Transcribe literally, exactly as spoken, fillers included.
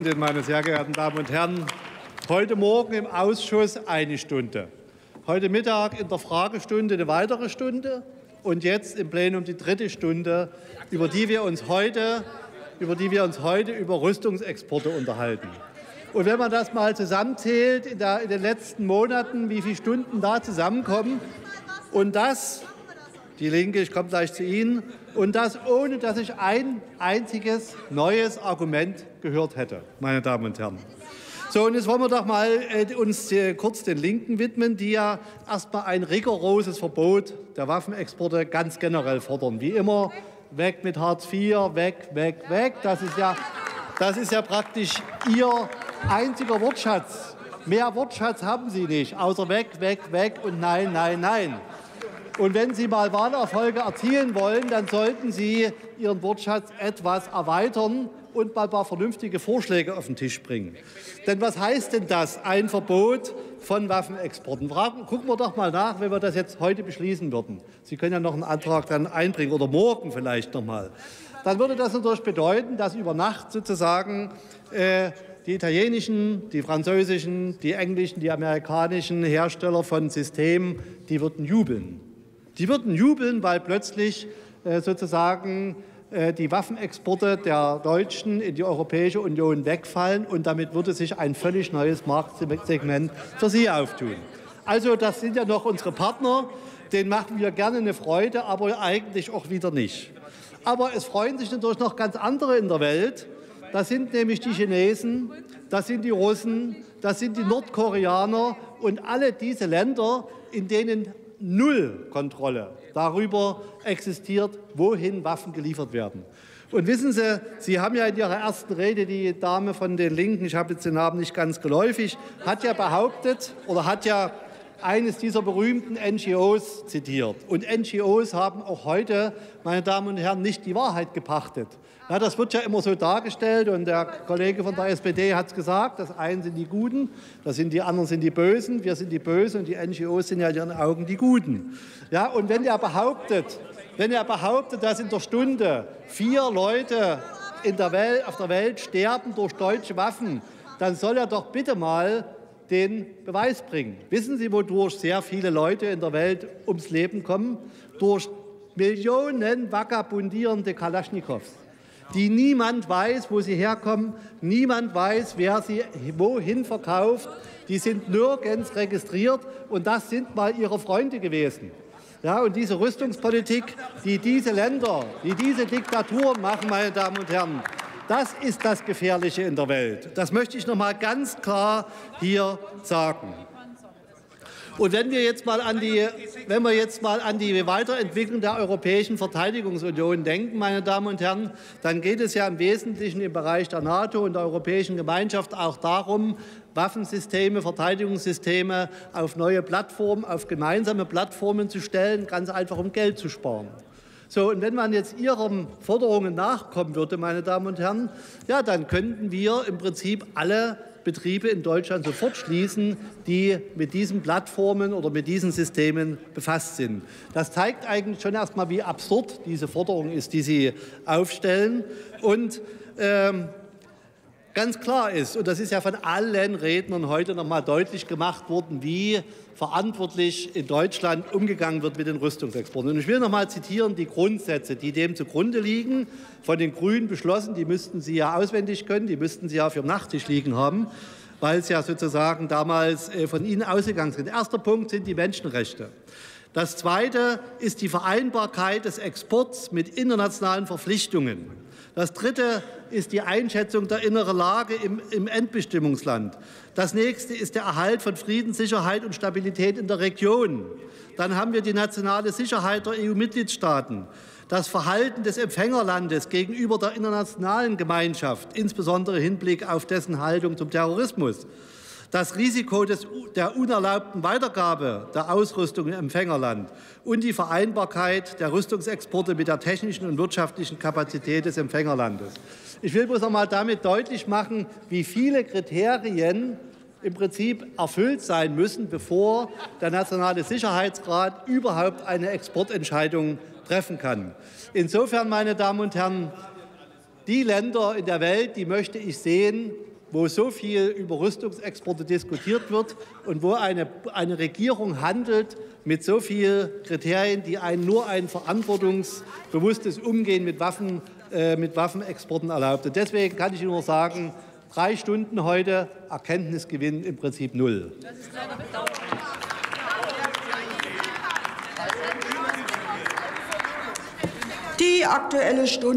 Meine sehr geehrten Damen und Herren, heute Morgen im Ausschuss eine Stunde, heute Mittag in der Fragestunde eine weitere Stunde und jetzt im Plenum die dritte Stunde, über die wir uns heute über, die wir uns heute über Rüstungsexporte unterhalten. Und wenn man das mal zusammenzählt, in, der, in den letzten Monaten, wie viele Stunden da zusammenkommen und das, DIE LINKE, ich komme gleich zu Ihnen, und das ohne, dass ich ein einziges neues Argument gehört hätte, meine Damen und Herren. So, und jetzt wollen wir doch mal äh, uns äh, kurz den Linken widmen, die ja erstmal ein rigoroses Verbot der Waffenexporte ganz generell fordern. Wie immer, weg mit Hartz vier, weg, weg, weg. Das ist ja, das ist ja praktisch Ihr einziger Wortschatz. Mehr Wortschatz haben Sie nicht, außer weg, weg, weg und nein, nein, nein. Und wenn Sie mal Wahlerfolge erzielen wollen, dann sollten Sie Ihren Wortschatz etwas erweitern und mal ein paar vernünftige Vorschläge auf den Tisch bringen. Denn was heißt denn das, ein Verbot von Waffenexporten? Fragen, gucken wir doch mal nach, wenn wir das jetzt heute beschließen würden. Sie können ja noch einen Antrag dann einbringen oder morgen vielleicht noch mal. Dann würde das natürlich bedeuten, dass über Nacht sozusagen äh, die italienischen, die französischen, die englischen, die amerikanischen Hersteller von Systemen, die würden jubeln. Die würden jubeln, weil plötzlich äh, sozusagen äh, die Waffenexporte der Deutschen in die Europäische Union wegfallen und damit würde sich ein völlig neues Marktsegment für sie auftun. Also das sind ja noch unsere Partner, denen machen wir gerne eine Freude, aber eigentlich auch wieder nicht. Aber es freuen sich natürlich noch ganz andere in der Welt. Das sind nämlich die Chinesen, das sind die Russen, das sind die Nordkoreaner und alle diese Länder, in denen null Kontrolle darüber existiert, wohin Waffen geliefert werden. Und wissen Sie, Sie haben ja in Ihrer ersten Rede, die Dame von den Linken, ich habe jetzt den Namen nicht ganz geläufig, hat ja behauptet oder hat ja eines dieser berühmten N G Os zitiert. Und N G Os haben auch heute, meine Damen und Herren, nicht die Wahrheit gepachtet. Ja, das wird ja immer so dargestellt und der Kollege von der S P D hat es gesagt, das einen sind die Guten, das sind die anderen sind die Bösen, wir sind die Bösen und die N G Os sind ja in ihren Augen die Guten. Ja, und wenn er behauptet, wenn er behauptet, dass in der Stunde vier Leute in der Welt, auf der Welt sterben durch deutsche Waffen, dann soll er doch bitte mal den Beweis bringen. Wissen Sie, wodurch sehr viele Leute in der Welt ums Leben kommen? Durch Millionen vagabundierende Kalaschnikows, die niemand weiß, wo sie herkommen, niemand weiß, wer sie wohin verkauft. Die sind nirgends registriert und das sind mal ihre Freunde gewesen. Ja, und diese Rüstungspolitik, die diese Länder, die diese Diktaturen machen, meine Damen und Herren, das ist das Gefährliche in der Welt. Das möchte ich noch mal ganz klar hier sagen. Und wenn wir jetzt mal an die, wenn wir jetzt mal an die Weiterentwicklung der Europäischen Verteidigungsunion denken, meine Damen und Herren, dann geht es ja im Wesentlichen im Bereich der NATO und der Europäischen Gemeinschaft auch darum, Waffensysteme, Verteidigungssysteme auf neue Plattformen, auf gemeinsame Plattformen zu stellen, ganz einfach um Geld zu sparen. So, und wenn man jetzt Ihren Forderungen nachkommen würde, meine Damen und Herren, ja, dann könnten wir im Prinzip alle Betriebe in Deutschland sofort schließen, die mit diesen Plattformen oder mit diesen Systemen befasst sind. Das zeigt eigentlich schon erstmal, wie absurd diese Forderung ist, die Sie aufstellen. Und ähm, ganz klar ist, und das ist ja von allen Rednern heute noch mal deutlich gemacht worden, wie verantwortlich in Deutschland umgegangen wird mit den Rüstungsexporten. Und ich will noch mal zitieren die Grundsätze, die dem zugrunde liegen, von den Grünen beschlossen. Die müssten Sie ja auswendig können, die müssten Sie ja auf Ihrem Nachttisch liegen haben, weil es ja sozusagen damals von Ihnen ausgegangen ist. Erster Punkt sind die Menschenrechte. Das Zweite ist die Vereinbarkeit des Exports mit internationalen Verpflichtungen. Das Dritte ist die Einschätzung der inneren Lage im, im Endbestimmungsland. Das Nächste ist der Erhalt von Frieden, Sicherheit und Stabilität in der Region. Dann haben wir die nationale Sicherheit der E U-Mitgliedstaaten. Das Verhalten des Empfängerlandes gegenüber der internationalen Gemeinschaft, insbesondere im Hinblick auf dessen Haltung zum Terrorismus. Das Risiko des, der unerlaubten Weitergabe der Ausrüstung im Empfängerland und die Vereinbarkeit der Rüstungsexporte mit der technischen und wirtschaftlichen Kapazität des Empfängerlandes. Ich will bloß noch mal damit deutlich machen, wie viele Kriterien im Prinzip erfüllt sein müssen, bevor der Nationale Sicherheitsrat überhaupt eine Exportentscheidung treffen kann. Insofern, meine Damen und Herren, die Länder in der Welt, die möchte ich sehen, wo so viel über Rüstungsexporte diskutiert wird und wo eine, eine Regierung handelt mit so vielen Kriterien, die einen nur ein verantwortungsbewusstes Umgehen mit, Waffen, äh, mit Waffenexporten erlaubt. Und deswegen kann ich nur sagen, drei Stunden heute, Erkenntnisgewinn im Prinzip null. Das ist leider bedauerlich. Die Aktuelle Stunde.